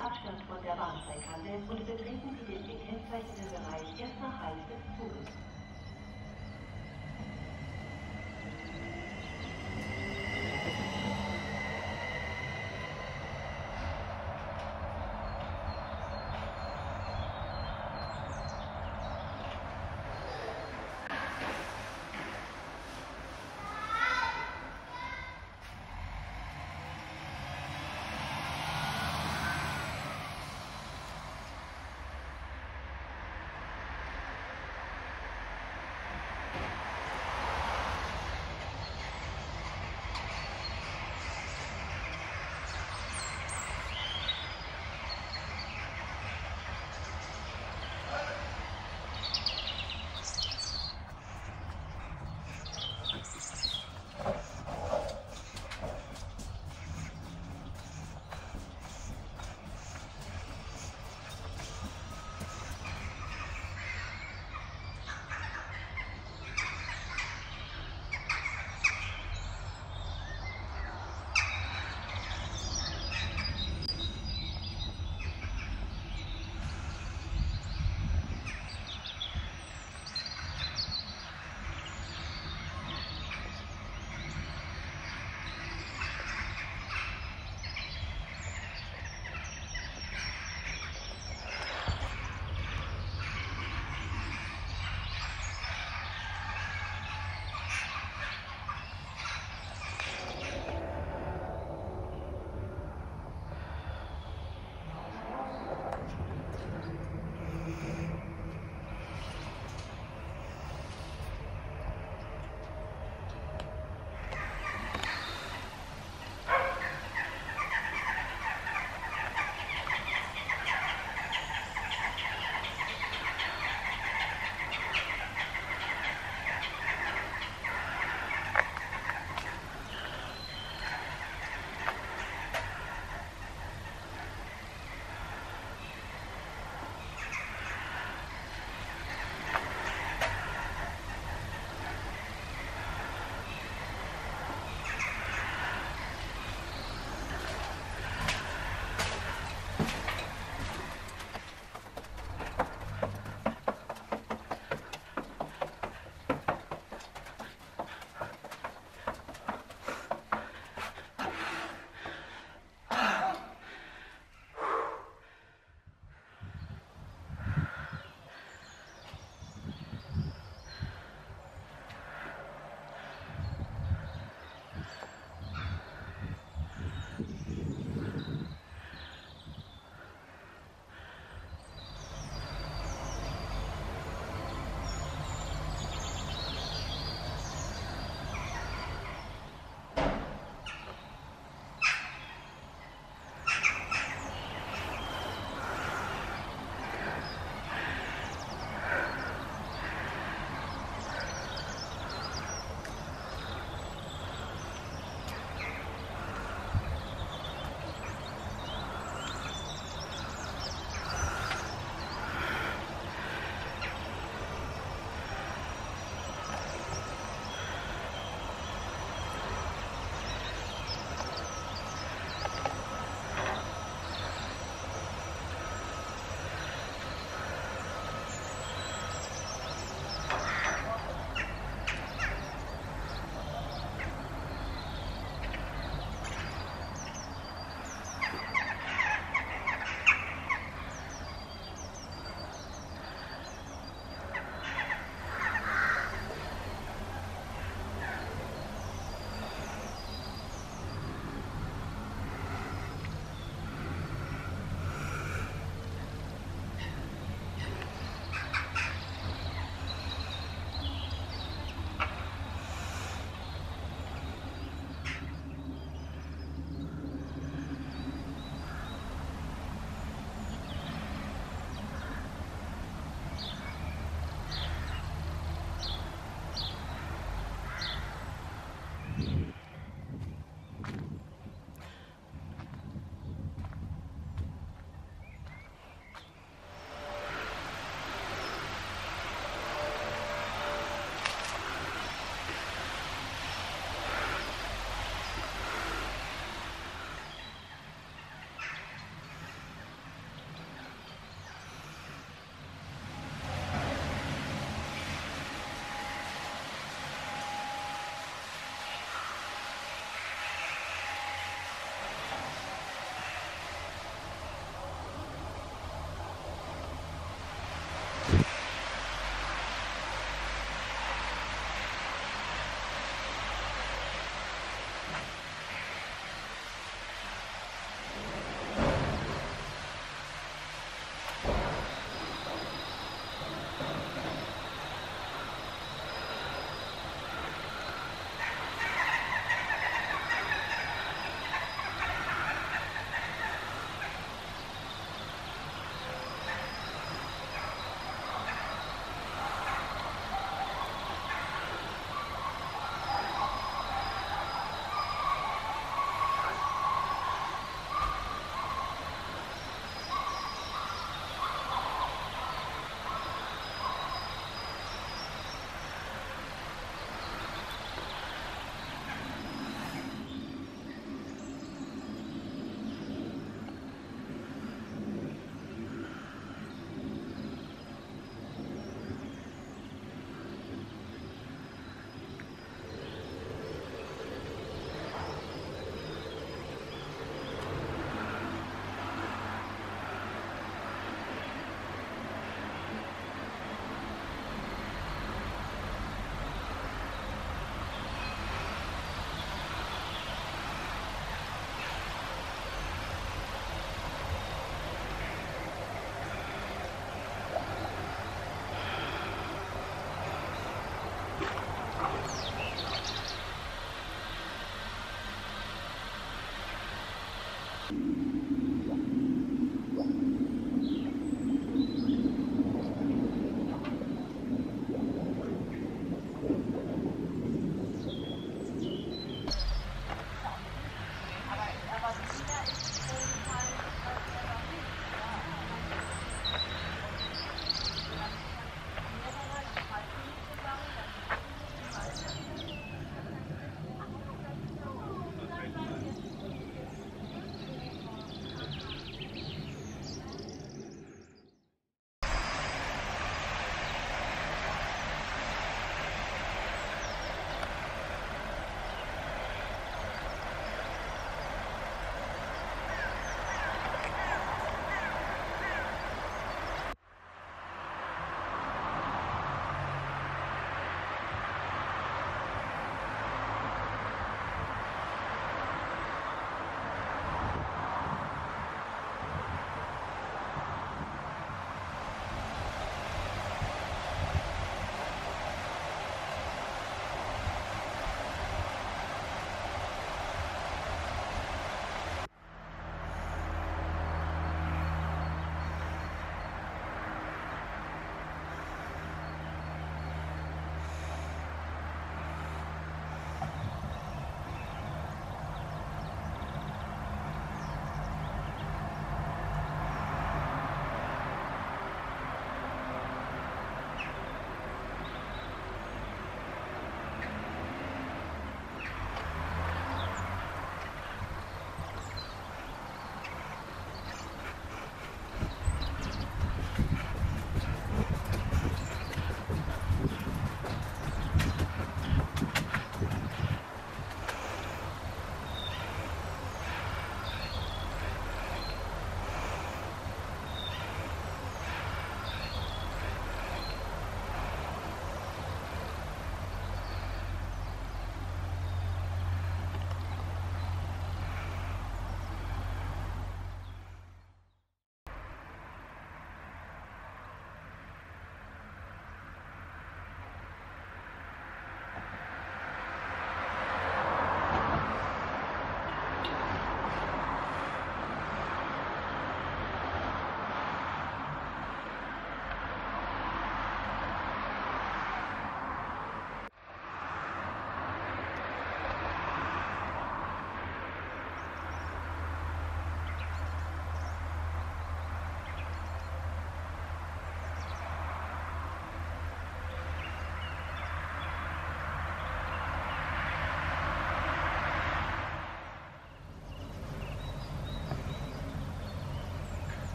Sie Abstand von der Bahnsteigkante und betreten Sie den gekennzeichneten Bereich erst nach Halt.